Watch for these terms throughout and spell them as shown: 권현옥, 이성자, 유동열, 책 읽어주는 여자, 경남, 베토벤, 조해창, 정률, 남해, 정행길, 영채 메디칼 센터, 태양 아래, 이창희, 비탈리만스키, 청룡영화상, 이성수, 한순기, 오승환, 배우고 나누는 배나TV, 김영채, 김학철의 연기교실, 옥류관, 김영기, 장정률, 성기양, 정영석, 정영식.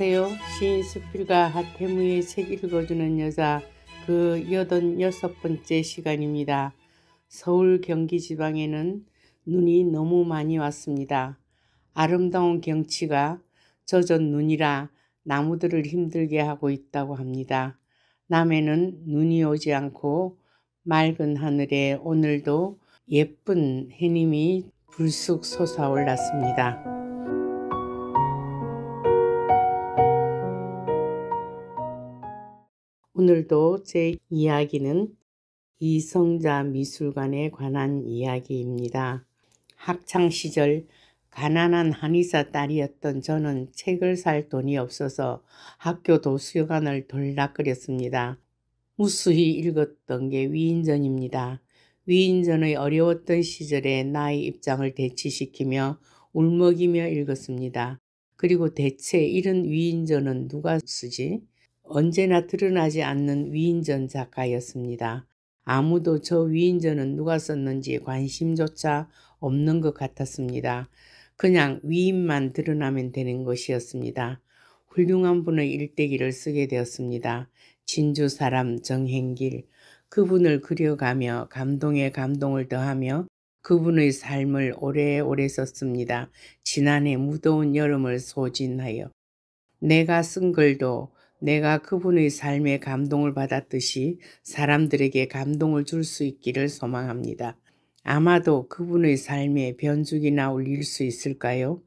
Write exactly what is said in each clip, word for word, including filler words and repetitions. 안녕하세요. 시인 수필가 하태무의 책 읽어주는 여자 그 여든여섯 번째 시간입니다. 서울 경기 지방에는 눈이 너무 많이 왔습니다. 아름다운 경치가 젖은 눈이라 나무들을 힘들게 하고 있다고 합니다. 남해는 눈이 오지 않고 맑은 하늘에 오늘도 예쁜 해님이 불쑥 솟아올랐습니다. 오늘도 제 이야기는 이성자 미술관에 관한 이야기입니다. 학창시절 가난한 한의사 딸이었던 저는 책을 살 돈이 없어서 학교 도서관을 들락거렸습니다. 무수히 읽었던 게 위인전입니다. 위인전의 어려웠던 시절에 나의 입장을 대치시키며 울먹이며 읽었습니다. 그리고 대체 이런 위인전은 누가 쓰지? 언제나 드러나지 않는 위인전 작가였습니다. 아무도 저 위인전은 누가 썼는지 관심조차 없는 것 같았습니다. 그냥 위인만 드러나면 되는 것이었습니다. 훌륭한 분의 일대기를 쓰게 되었습니다. 진주 사람 정행길, 그분을 그려가며 감동에 감동을 더하며 그분의 삶을 오래오래 썼습니다. 지난해 무더운 여름을 소진하여 내가 쓴 글도 내가 그분의 삶에 감동을 받았듯이 사람들에게 감동을 줄 수 있기를 소망합니다. 아마도 그분의 삶에 변죽이나 울릴 수 있을까요?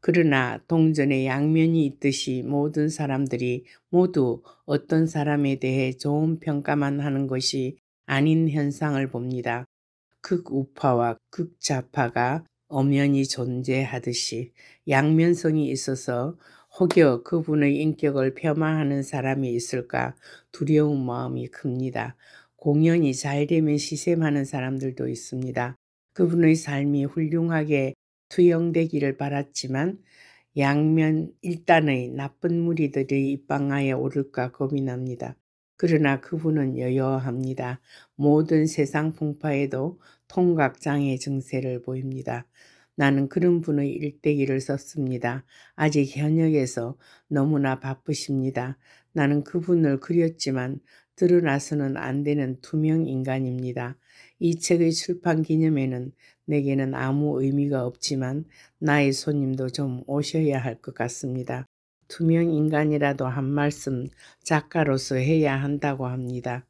그러나 동전에 양면이 있듯이 모든 사람들이 모두 어떤 사람에 대해 좋은 평가만 하는 것이 아닌 현상을 봅니다. 극우파와 극좌파가 엄연히 존재하듯이 양면성이 있어서 혹여 그분의 인격을 폄하하는 사람이 있을까 두려운 마음이 큽니다. 공연이 잘 되면 시샘하는 사람들도 있습니다. 그분의 삶이 훌륭하게 투영되기를 바랐지만 양면 일단의 나쁜 무리들이 입방아에 오를까 고민합니다. 그러나 그분은 여여합니다. 모든 세상 풍파에도 통각장애 증세를 보입니다. 나는 그런 분의 일대기를 썼습니다. 아직 현역에서 너무나 바쁘십니다. 나는 그분을 그렸지만 드러나서는 안 되는 투명 인간입니다. 이 책의 출판 기념회는 내게는 아무 의미가 없지만 나의 손님도 좀 오셔야 할 것 같습니다. 투명 인간이라도 한 말씀 작가로서 해야 한다고 합니다.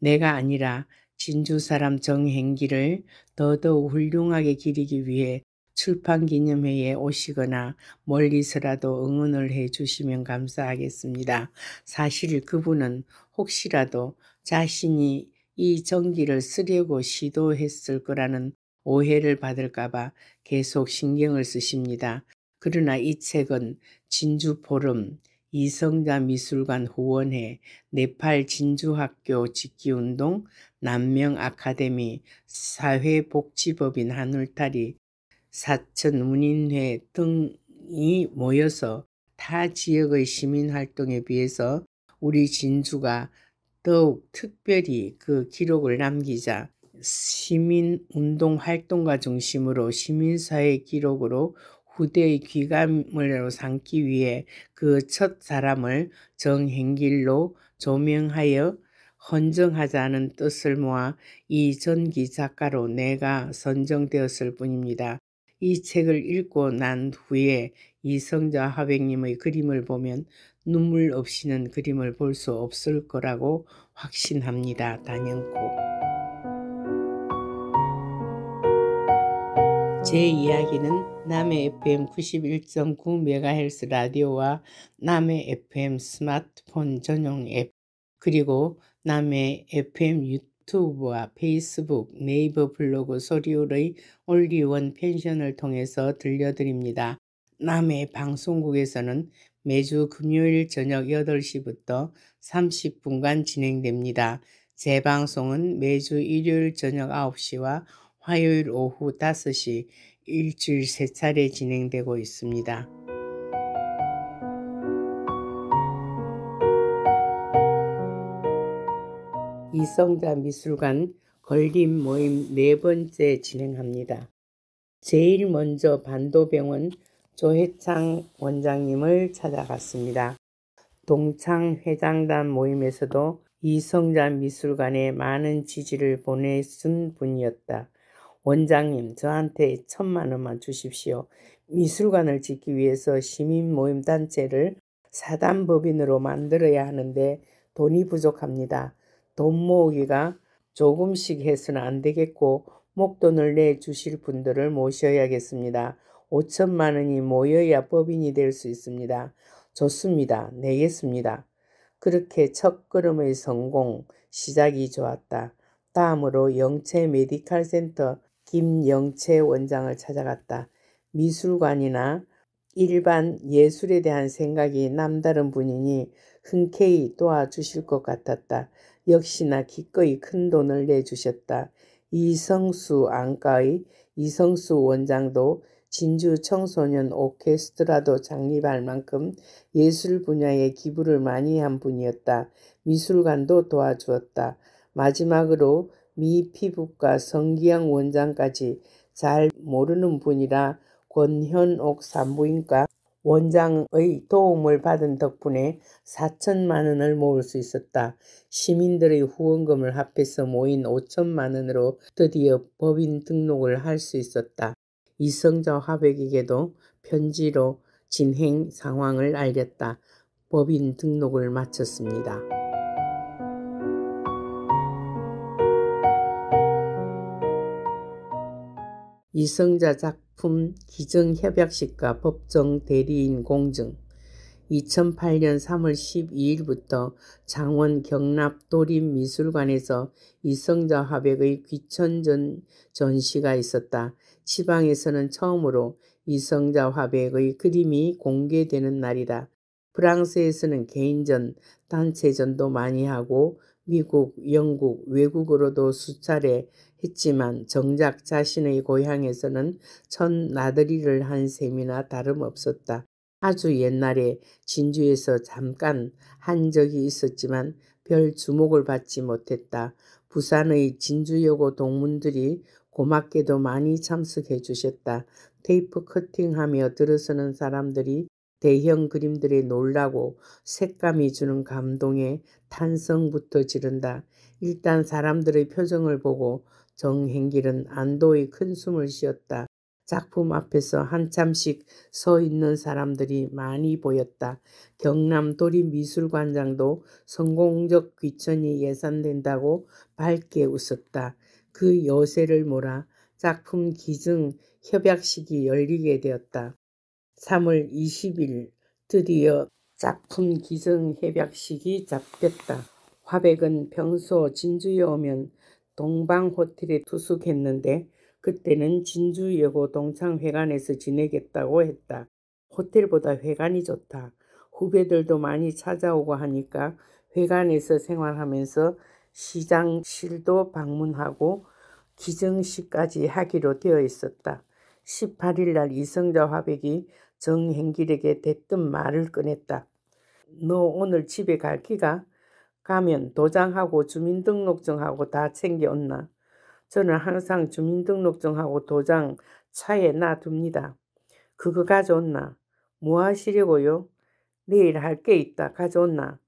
내가 아니라 진주 사람 정행기를 더더욱 훌륭하게 기리기 위해 출판기념회에 오시거나 멀리서라도 응원을 해주시면 감사하겠습니다. 사실 그분은 혹시라도 자신이 이 전기를 쓰려고 시도했을 거라는 오해를 받을까봐 계속 신경을 쓰십니다. 그러나 이 책은 진주포럼, 이성자 미술관 후원회, 네팔 진주학교 직기운동, 남명아카데미, 사회복지법인 한울타리, 사천 문인회 등이 모여서 타 지역의 시민활동에 비해서 우리 진주가 더욱 특별히 그 기록을 남기자 시민운동활동과 중심으로 시민사회 기록으로 후대의 귀감을 삼기 위해 그 첫 사람을 정행길로 조명하여 헌정하자는 뜻을 모아 이 전기 작가로 내가 선정되었을 뿐입니다. 이 책을 읽고 난 후에 이성자 화백님의 그림을 보면 눈물 없이는 그림을 볼 수 없을 거라고 확신합니다. 단연코. 제 이야기는 남해 에프엠 구십일 점 구 메가헤르츠 라디오와 남해 에프엠 스마트폰 전용 앱 그리고 남해 에프엠 유튜브 유튜브와 페이스북, 네이버 블로그 소리울의 올리원 펜션을 통해서 들려드립니다. 남해 방송국에서는 매주 금요일 저녁 여덟 시부터 삼십 분간 진행됩니다. 재방송은 매주 일요일 저녁 아홉 시와 화요일 오후 다섯 시 일주일 세 차례 진행되고 있습니다. 이성자 미술관 걸림 모임 네 번째 진행합니다. 제일 먼저 반도병원 조해창 원장님을 찾아갔습니다. 동창 회장단 모임에서도 이성자 미술관에 많은 지지를 보내준 분이었다. 원장님, 저한테 천만 원만 주십시오. 미술관을 짓기 위해서 시민 모임 단체를 사단법인으로 만들어야 하는데 돈이 부족합니다. 돈 모으기가 조금씩 해서는 안 되겠고 목돈을 내주실 분들을 모셔야겠습니다. 오천만 원이 모여야 법인이 될 수 있습니다. 좋습니다. 내겠습니다. 그렇게 첫걸음의 성공, 시작이 좋았다. 다음으로 영채 메디칼 센터 김영채 원장을 찾아갔다. 미술관이나 일반 예술에 대한 생각이 남다른 분이니 흔쾌히 도와주실 것 같았다. 역시나 기꺼이 큰 돈을 내주셨다. 이성수 안과의 이성수 원장도 진주 청소년 오케스트라도 창립할 만큼 예술 분야에 기부를 많이 한 분이었다. 미술관도 도와주었다. 마지막으로 미피부과 성기양 원장까지 잘 모르는 분이라 권현옥 산부인과 원장의 도움을 받은 덕분에 사천만 원을 모을 수 있었다. 시민들의 후원금을 합해서 모인 오천만 원으로 드디어 법인 등록을 할 수 있었다. 이성자 화백에게도 편지로 진행 상황을 알렸다. 법인 등록을 마쳤습니다. 이성자 작품 기증협약식과 법정대리인 공증. 이천팔 년 삼 월 십이 일부터 창원 경납 도립미술관에서 이성자 화백의 귀천전 전시가 있었다. 지방에서는 처음으로 이성자 화백의 그림이 공개되는 날이다. 프랑스에서는 개인전, 단체전도 많이 하고 미국, 영국, 외국으로도 수차례 했지만 정작 자신의 고향에서는 첫 나들이를 한 셈이나 다름없었다. 아주 옛날에 진주에서 잠깐 한 적이 있었지만 별 주목을 받지 못했다. 부산의 진주여고 동문들이 고맙게도 많이 참석해 주셨다. 테이프 커팅하며 들어서는 사람들이 대형 그림들에 놀라고 색감이 주는 감동에 탄성부터 지른다. 일단 사람들의 표정을 보고 정행길은 안도의 큰 숨을 쉬었다. 작품 앞에서 한참씩 서 있는 사람들이 많이 보였다. 경남 도립미술관장도 성공적 귀천이 예산된다고 밝게 웃었다. 그 여세를 몰아 작품 기증 협약식이 열리게 되었다. 삼 월 이십 일 드디어 작품 기증 협약식이 잡혔다. 화백은 평소 진주에 오면 동방호텔에 투숙했는데 그때는 진주여고 동창회관에서 지내겠다고 했다. 호텔보다 회관이 좋다. 후배들도 많이 찾아오고 하니까 회관에서 생활하면서 시장실도 방문하고 기증식까지 하기로 되어 있었다. 십팔 일 날 이성자 화백이 정행길에게 대뜸 말을 꺼냈다. 너 오늘 집에 갈 기가? 가면 도장하고 주민등록증하고 다 챙겨온나? 저는 항상 주민등록증하고 도장 차에 놔둡니다. 그거 가져온나? 뭐 하시려고요? 내일 할 게 있다. 가져온나?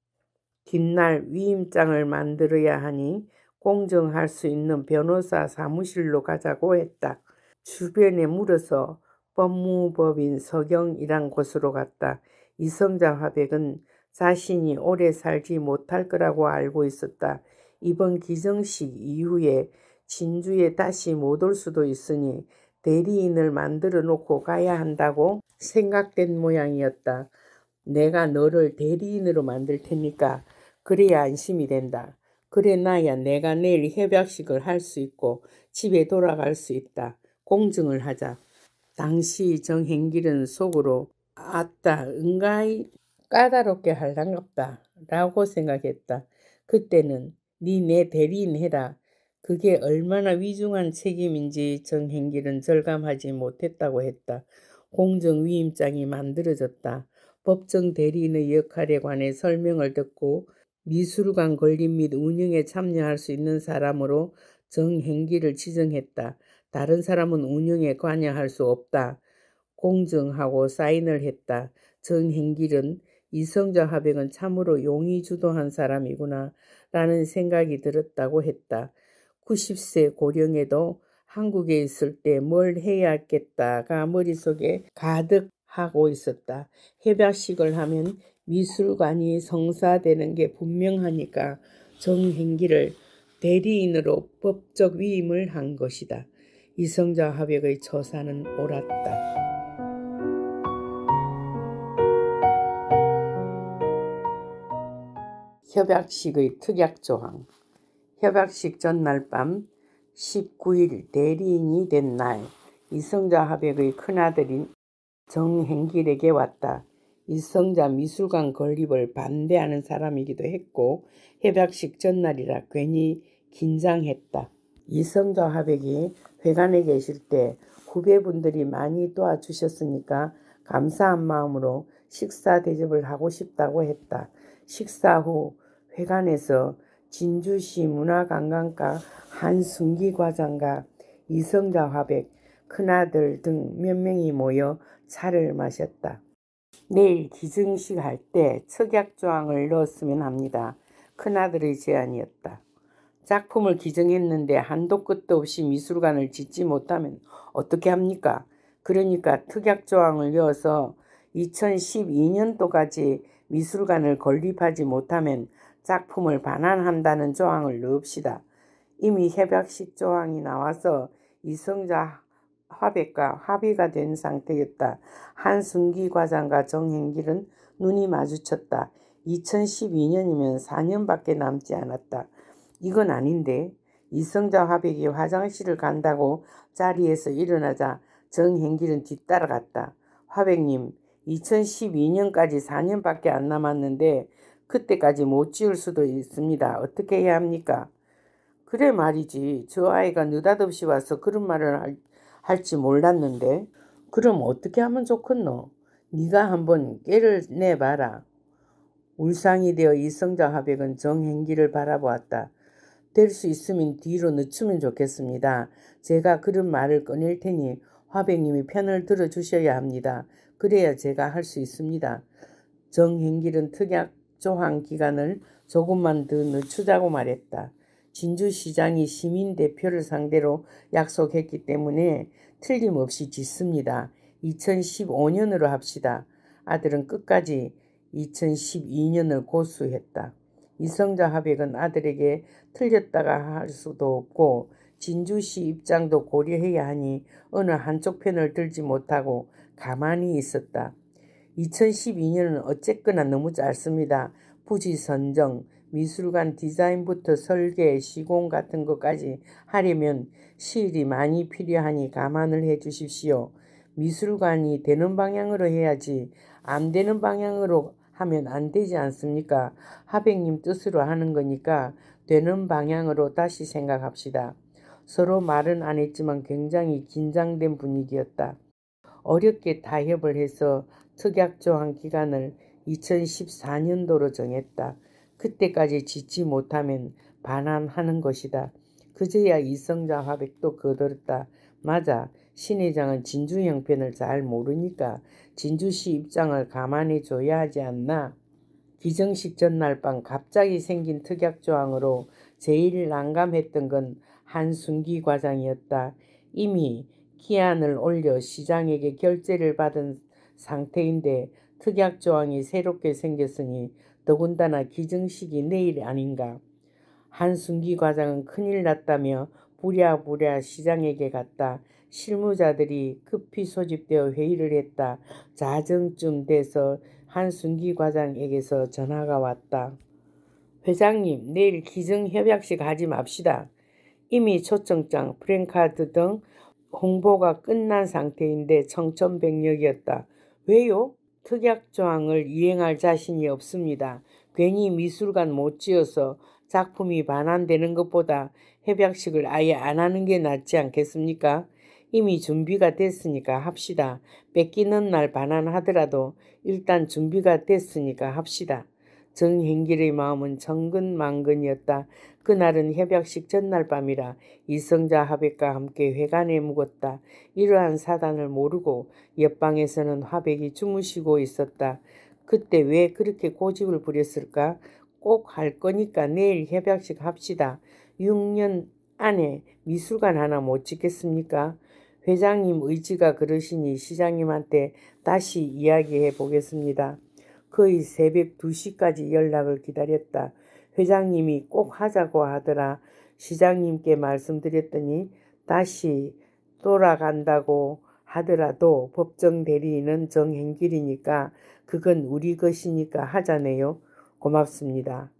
뒷날 위임장을 만들어야 하니 공증할 수 있는 변호사 사무실로 가자고 했다. 주변에 물어서 법무법인 서경이란 곳으로 갔다. 이성자 화백은 자신이 오래 살지 못할 거라고 알고 있었다. 이번 기증식 이후에 진주에 다시 못 올 수도 있으니 대리인을 만들어 놓고 가야 한다고 생각된 모양이었다. 내가 너를 대리인으로 만들 테니까 그래야 안심이 된다. 그래 나야 내가 내일 협약식을 할 수 있고 집에 돌아갈 수 있다. 공증을 하자. 당시 정행길은 속으로 아따 응가이 까다롭게 할랑갑다 라고 생각했다. 그때는 니 내 대리인 해라. 그게 얼마나 위중한 책임인지 정행길은 절감하지 못했다고 했다. 공증위임장이 만들어졌다. 법정 대리인의 역할에 관해 설명을 듣고 미술관 건립 및 운영에 참여할 수 있는 사람으로 정행길을 지정했다. 다른 사람은 운영에 관여할 수 없다. 공증하고 사인을 했다. 정행길은 이성자 하백은 참으로 용이 주도한 사람이구나 라는 생각이 들었다고 했다. 구십 세 고령에도 한국에 있을 때 뭘 해야겠다가 머릿속에 가득 하고 있었다. 해박식을 하면 미술관이 성사되는 게 분명하니까 정행길을 대리인으로 법적 위임을 한 것이다. 이성자 합약의 처사는 옳았다. 협약식의 특약조항. 협약식 전날 밤 십구 일 대리인이 된 날 이성자 합약의 큰아들인 정행길에게 왔다. 이성자 미술관 건립을 반대하는 사람이기도 했고 협약식 전날이라 괜히 긴장했다. 이성자 합약이 회관에 계실 때 후배분들이 많이 도와주셨으니까 감사한 마음으로 식사 대접을 하고 싶다고 했다. 식사 후 회관에서 진주시 문화관광과 한순기 과장과 이성자 화백, 큰아들 등 몇 명이 모여 차를 마셨다. 내일 기증식 할 때 특약조항을 넣었으면 합니다. 큰아들의 제안이었다. 작품을 기증했는데 한도 끝도 없이 미술관을 짓지 못하면 어떻게 합니까? 그러니까 특약조항을 넣어서 이천십이 년도까지 미술관을 건립하지 못하면 작품을 반환한다는 조항을 넣읍시다. 이미 협약식 조항이 나와서 이성자 화백과 합의가 된 상태였다. 한순기 과장과 정행길은 눈이 마주쳤다. 이천십이 년이면 사 년밖에 남지 않았다. 이건 아닌데. 이성자 화백이 화장실을 간다고 자리에서 일어나자 정행길은 뒤따라갔다. 화백님, 이천십이 년까지 사 년밖에 안 남았는데 그때까지 못 지을 수도 있습니다. 어떻게 해야 합니까? 그래 말이지. 저 아이가 느닷없이 와서 그런 말을 할, 할지 몰랐는데. 그럼 어떻게 하면 좋겠노? 네가 한번 깨를 내봐라. 울상이 되어 이성자 화백은 정행길을 바라보았다. 될 수 있으면 뒤로 늦추면 좋겠습니다. 제가 그런 말을 꺼낼 테니 화백님이 편을 들어주셔야 합니다. 그래야 제가 할 수 있습니다. 정행길은 특약 조항 기간을 조금만 더 늦추자고 말했다. 진주시장이 시민대표를 상대로 약속했기 때문에 틀림없이 짓습니다. 이천십오 년으로 합시다. 아들은 끝까지 이천십이 년을 고수했다. 이성자 합약은 아들에게 틀렸다가 할 수도 없고 진주시 입장도 고려해야 하니 어느 한쪽 편을 들지 못하고 가만히 있었다. 이천십이 년은 어쨌거나 너무 짧습니다. 부지 선정, 미술관 디자인부터 설계, 시공 같은 것까지 하려면 시일이 많이 필요하니 감안을 해 주십시오. 미술관이 되는 방향으로 해야지 안 되는 방향으로 하면 안 되지 않습니까? 하백님 뜻으로 하는 거니까 되는 방향으로 다시 생각합시다. 서로 말은 안 했지만 굉장히 긴장된 분위기였다. 어렵게 타협을 해서 특약조항 기간을 이천십사 년도로 정했다. 그때까지 짓지 못하면 반환하는 것이다. 그제야 이성자 화백도 거들었다. 맞아. 신 회장은 진주 형편을 잘 모르니까 진주시 입장을 감안해 줘야 하지 않나. 기증식 전날 밤 갑자기 생긴 특약조항으로 제일 난감했던 건 한순기 과장이었다. 이미 기한을 올려 시장에게 결재를 받은 상태인데 특약조항이 새롭게 생겼으니 더군다나 기증식이 내일 아닌가. 한순기 과장은 큰일 났다며 부랴부랴 시장에게 갔다. 실무자들이 급히 소집되어 회의를 했다. 자정쯤 돼서 한순기 과장에게서 전화가 왔다. 회장님, 내일 기증협약식 하지 맙시다. 이미 초청장, 프랜카드 등 홍보가 끝난 상태인데 청천벽력이었다. 왜요? 특약조항을 이행할 자신이 없습니다. 괜히 미술관 못 지어서 작품이 반환되는 것보다 협약식을 아예 안 하는 게 낫지 않겠습니까? 이미 준비가 됐으니까 합시다. 뺏기는 날 반환하더라도 일단 준비가 됐으니까 합시다. 정행길의 마음은 천근만근이었다. 그날은 협약식 전날 밤이라 이성자 화백과 함께 회관에 묵었다. 이러한 사단을 모르고 옆방에서는 화백이 주무시고 있었다. 그때 왜 그렇게 고집을 부렸을까? 꼭 할 거니까 내일 협약식 합시다. 육 년 안에 미술관 하나 못 짓겠습니까? 회장님 의지가 그러시니 시장님한테 다시 이야기해 보겠습니다. 거의 새벽 두 시까지 연락을 기다렸다. 회장님이 꼭 하자고 하더라. 시장님께 말씀드렸더니 다시 돌아간다고 하더라도 법정 대리인은 정행길이니까 그건 우리 것이니까 하자네요. 고맙습니다.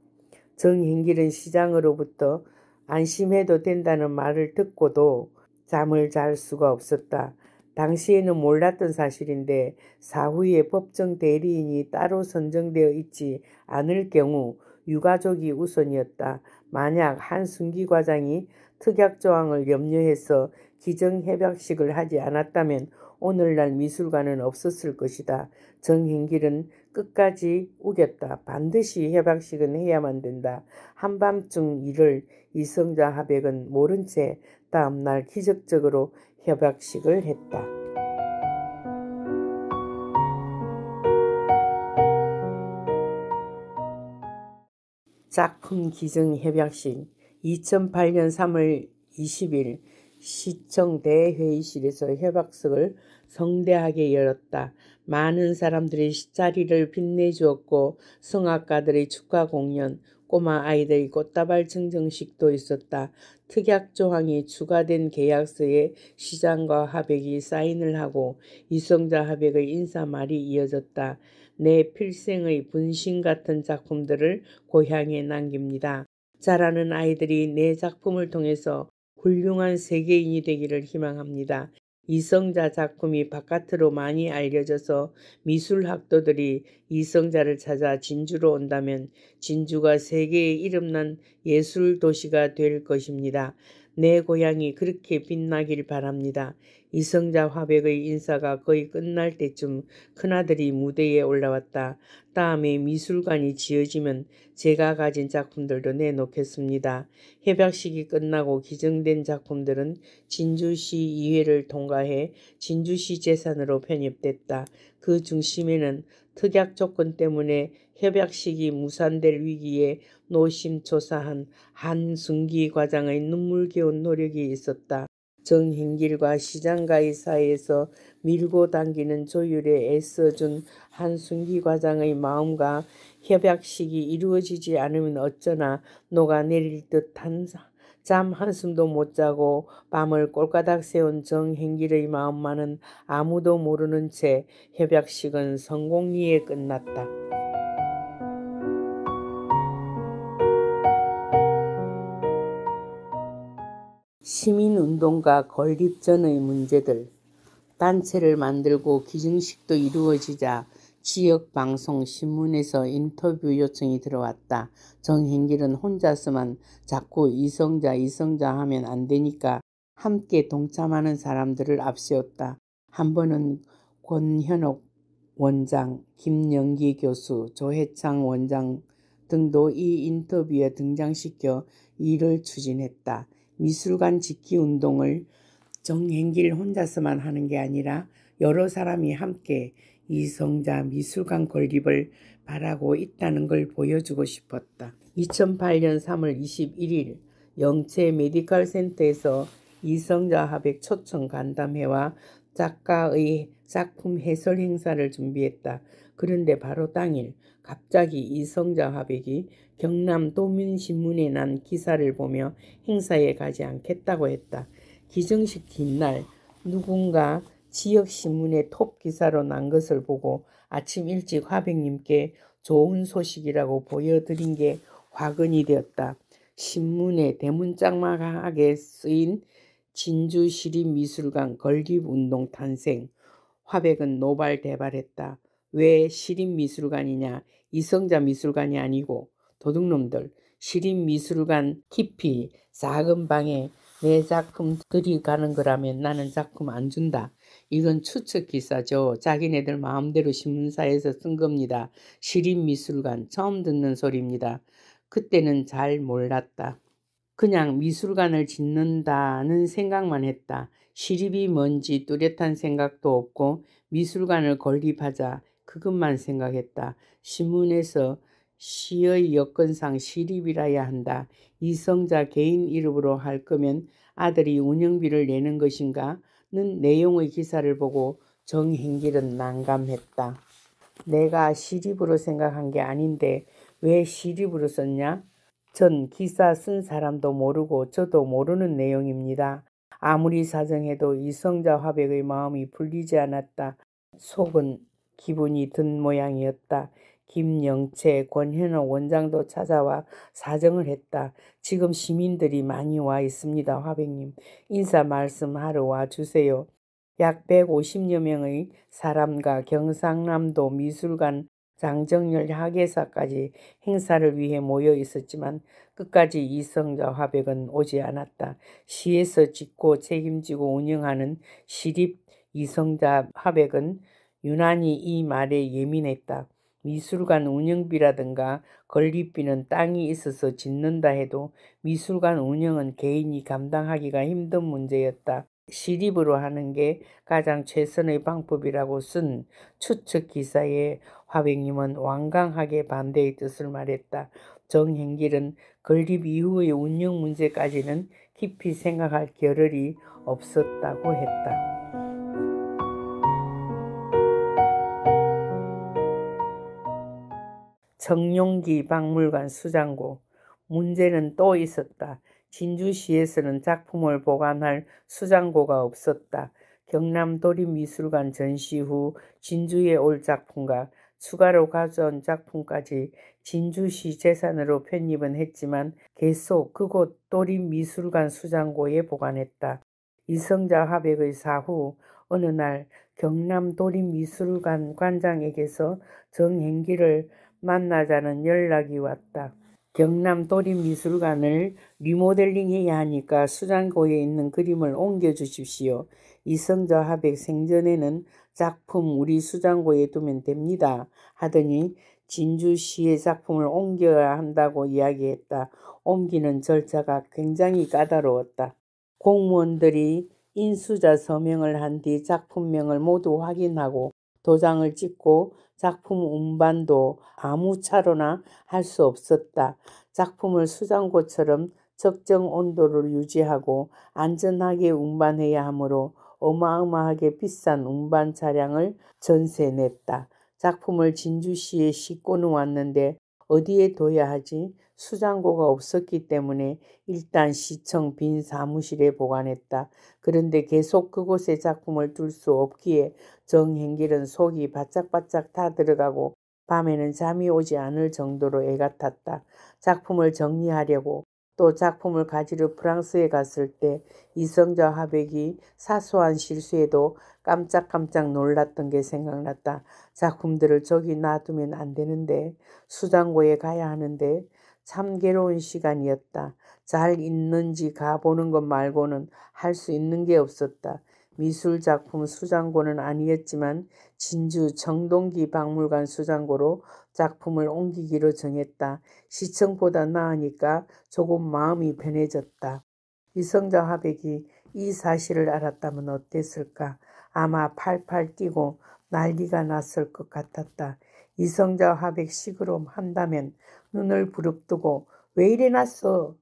정행길은 시장으로부터 안심해도 된다는 말을 듣고도 잠을 잘 수가 없었다. 당시에는 몰랐던 사실인데 사후에 법정 대리인이 따로 선정되어 있지 않을 경우 유가족이 우선이었다. 만약 한순기 과장이 특약조항을 염려해서 기정협약식을 하지 않았다면 오늘날 미술관은 없었을 것이다. 정행길은 끝까지 우겼다. 반드시 협약식은 해야만 된다. 한밤중 일을 이성자 화백은 모른 채 다음날 기적적으로 협약식을 했다. 작품 기증 협약식 이천팔 년 삼월 이십일 시청 대회의실에서 협약식을 성대하게 열었다. 많은 사람들이 자리를 빛내주었고 성악가들의 축하 공연, 꼬마 아이들의 꽃다발 증정식도 있었다. 특약 조항이 추가된 계약서에 시장과 화백이 사인을 하고 이성자 화백의 인사말이 이어졌다. 내 필생의 분신 같은 작품들을 고향에 남깁니다. 자라는 아이들이 내 작품을 통해서 훌륭한 세계인이 되기를 희망합니다. 이성자 작품이 바깥으로 많이 알려져서 미술학도들이 이성자를 찾아 진주로 온다면 진주가 세계에 이름난 예술도시가 될 것입니다. 내 고향이 그렇게 빛나길 바랍니다. 이성자 화백의 인사가 거의 끝날 때쯤 큰아들이 무대에 올라왔다. 다음에 미술관이 지어지면 제가 가진 작품들도 내놓겠습니다. 협약식이 끝나고 기증된 작품들은 진주시 이회를 통과해 진주시 재산으로 편입됐다. 그 중심에는 특약 조건 때문에 협약식이 무산될 위기에 노심초사한 한순기 과장의 눈물겨운 노력이 있었다. 정행길과 시장과의 사이에서 밀고 당기는 조율에 애써준 한순기 과장의 마음과 협약식이 이루어지지 않으면 어쩌나 녹아내릴 듯한 잠 한숨도 못 자고 밤을 꼴까닥 새운 정행길의 마음만은 아무도 모르는 채 협약식은 성공리에 끝났다. 시민운동과 건립전의 문제들. 단체를 만들고 기증식도 이루어지자 지역방송 신문에서 인터뷰 요청이 들어왔다. 정행길은 혼자서만 자꾸 이성자 이성자 하면 안 되니까 함께 동참하는 사람들을 앞세웠다. 한 번은 권현옥 원장, 김영기 교수, 조해창 원장 등도 이 인터뷰에 등장시켜 일을 추진했다. 미술관 짓기 운동을 정행길 혼자서만 하는 게 아니라 여러 사람이 함께 이성자 미술관 건립을 바라고 있다는 걸 보여주고 싶었다. 이천팔 년 삼월 이십일일 영채 메디칼 센터에서 이성자 화백 초청 간담회와 작가의 작품 해설 행사를 준비했다. 그런데 바로 당일 갑자기 이성자 화백이 경남 도민신문에 난 기사를 보며 행사에 가지 않겠다고 했다. 기증식 뒷날 누군가 지역신문의 톱기사로 난 것을 보고 아침 일찍 화백님께 좋은 소식이라고 보여드린 게 화근이 되었다. 신문에 대문짝막하게 쓰인 진주시립미술관 건립운동 탄생. 화백은 노발대발했다. 왜 시립미술관이냐? 이성자 미술관이 아니고 도둑놈들. 시립미술관 깊이 작은 방에 내 작품 들이가는 거라면 나는 작품 안 준다. 이건 추측 기사죠. 자기네들 마음대로 신문사에서 쓴 겁니다. 시립미술관 처음 듣는 소리입니다. 그때는 잘 몰랐다. 그냥 미술관을 짓는다는 생각만 했다. 시립이 뭔지 뚜렷한 생각도 없고 미술관을 건립하자 그것만 생각했다. 신문에서 시의 여건상 시립이라야 한다. 이성자 개인 이름으로 할 거면 아들이 운영비를 내는 것인가는 내용의 기사를 보고 정행길은 난감했다. 내가 시립으로 생각한 게 아닌데 왜 시립으로 썼냐? 전 기사 쓴 사람도 모르고 저도 모르는 내용입니다. 아무리 사정해도 이성자 화백의 마음이 풀리지 않았다. 속은 기분이 든 모양이었다. 김영채, 권현옥 원장도 찾아와 사정을 했다. 지금 시민들이 많이 와 있습니다. 화백님, 인사 말씀하러 와주세요. 약 백오십여 명의 사람과 경상남도 미술관 장정률 학예사까지 행사를 위해 모여 있었지만 끝까지 이성자 화백은 오지 않았다. 시에서 짓고 책임지고 운영하는 시립 이성자 화백은 유난히 이 말에 예민했다. 미술관 운영비라든가 건립비는 땅이 있어서 짓는다 해도 미술관 운영은 개인이 감당하기가 힘든 문제였다. 시립으로 하는 게 가장 최선의 방법이라고 쓴 추측 기사에 화백님은 완강하게 반대의 뜻을 말했다. 정행길은 건립 이후의 운영 문제까지는 깊이 생각할 겨를이 없었다고 했다. 정용기 박물관 수장고. 문제는 또 있었다. 진주시에서는 작품을 보관할 수장고가 없었다. 경남 도립미술관 전시 후 진주에 올 작품과 추가로 가져온 작품까지 진주시 재산으로 편입은 했지만 계속 그곳 도립미술관 수장고에 보관했다. 이성자 화백의 사후 어느 날 경남 도립미술관 관장에게서 정행길을 만나자는 연락이 왔다. 경남 도립미술관을 리모델링해야 하니까 수장고에 있는 그림을 옮겨주십시오. 이성자 화백 생전에는 작품 우리 수장고에 두면 됩니다. 하더니 진주시의 작품을 옮겨야 한다고 이야기했다. 옮기는 절차가 굉장히 까다로웠다. 공무원들이 인수자 서명을 한 뒤 작품명을 모두 확인하고 도장을 찍고 작품 운반도 아무 차로나 할 수 없었다. 작품을 수장고처럼 적정 온도를 유지하고 안전하게 운반해야 하므로 어마어마하게 비싼 운반 차량을 전세 냈다. 작품을 진주시에 싣고 놓았는데 어디에 둬야 하지? 수장고가 없었기 때문에 일단 시청 빈 사무실에 보관했다. 그런데 계속 그곳에 작품을 둘 수 없기에 정행길은 속이 바짝바짝 타들어가고 밤에는 잠이 오지 않을 정도로 애가 탔다. 작품을 정리하려고 또 작품을 가지러 프랑스에 갔을 때 이성자 화백이 사소한 실수에도 깜짝깜짝 놀랐던 게 생각났다. 작품들을 저기 놔두면 안 되는데, 수장고에 가야 하는데 참 괴로운 시간이었다. 잘 있는지 가보는 것 말고는 할 수 있는 게 없었다. 미술작품 수장고는 아니었지만 진주 정동기 박물관 수장고로 작품을 옮기기로 정했다. 시청보다 나으니까 조금 마음이 편해졌다. 이성자 화백이 이 사실을 알았다면 어땠을까? 아마 팔팔 뛰고 난리가 났을 것 같았다. 이성자 화백식으로 한다면 눈을 부릅뜨고 왜 이래 났어?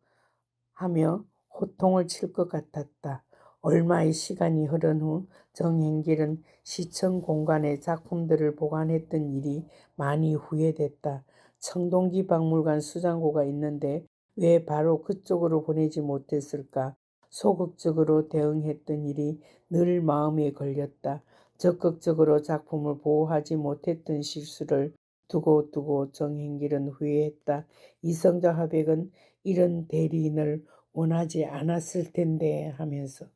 하며 호통을 칠 것 같았다. 얼마의 시간이 흐른 후 정행길은 시청 공간에 작품들을 보관했던 일이 많이 후회됐다. 청동기 박물관 수장고가 있는데 왜 바로 그쪽으로 보내지 못했을까? 소극적으로 대응했던 일이 늘 마음에 걸렸다. 적극적으로 작품을 보호하지 못했던 실수를 두고두고 정행길은 후회했다. 이성자 화백은 이런 대리인을 원하지 않았을 텐데 하면서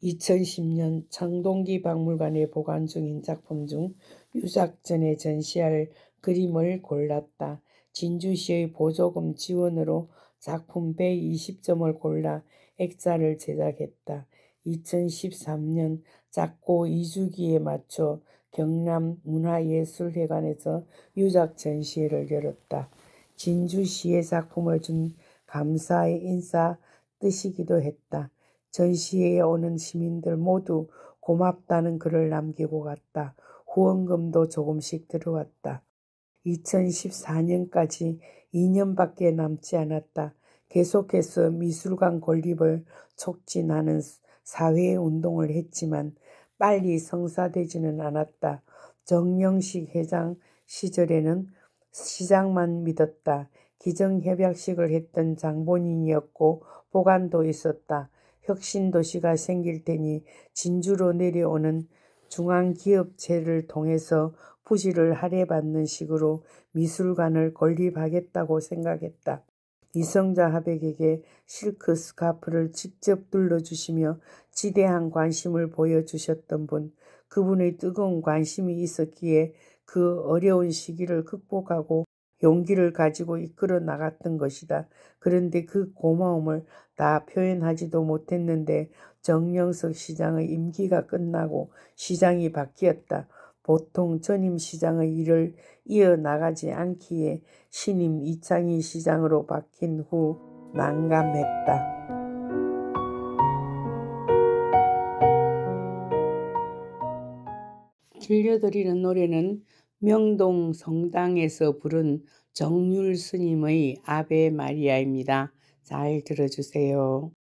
이천십 년 청동기 박물관에 보관 중인 작품 중 유작전에 전시할 그림을 골랐다. 진주시의 보조금 지원으로 작품배 이십 점을 골라 액자를 제작했다. 이천십삼 년 작고 이 주기에 맞춰 경남 문화예술회관에서 유작 전시회를 열었다. 진주시의 작품을 준 감사의 인사 뜻이기도 했다. 전시회에 오는 시민들 모두 고맙다는 글을 남기고 갔다. 후원금도 조금씩 들어왔다. 이천십사 년까지 이 년밖에 남지 않았다. 계속해서 미술관 건립을 촉진하는 사회운동을 했지만 빨리 성사되지는 않았다. 정영식 회장 시절에는 시장만 믿었다. 기정협약식을 했던 장본인이었고 보관도 있었다. 혁신도시가 생길 테니 진주로 내려오는 중앙기업체를 통해서 부지를 할애받는 식으로 미술관을 건립하겠다고 생각했다. 이성자 하백에게 실크 스카프를 직접 둘러주시며 지대한 관심을 보여주셨던 분, 그분의 뜨거운 관심이 있었기에 그 어려운 시기를 극복하고 용기를 가지고 이끌어 나갔던 것이다. 그런데 그 고마움을 다 표현하지도 못했는데 정영석 시장의 임기가 끝나고 시장이 바뀌었다. 보통 전임 시장의 일을 이어나가지 않기에 신임 이창희 시장으로 바뀐 후 난감했다. 들려드리는 노래는 명동 성당에서 부른 정률 스님의 아베 마리아입니다. 잘 들어주세요.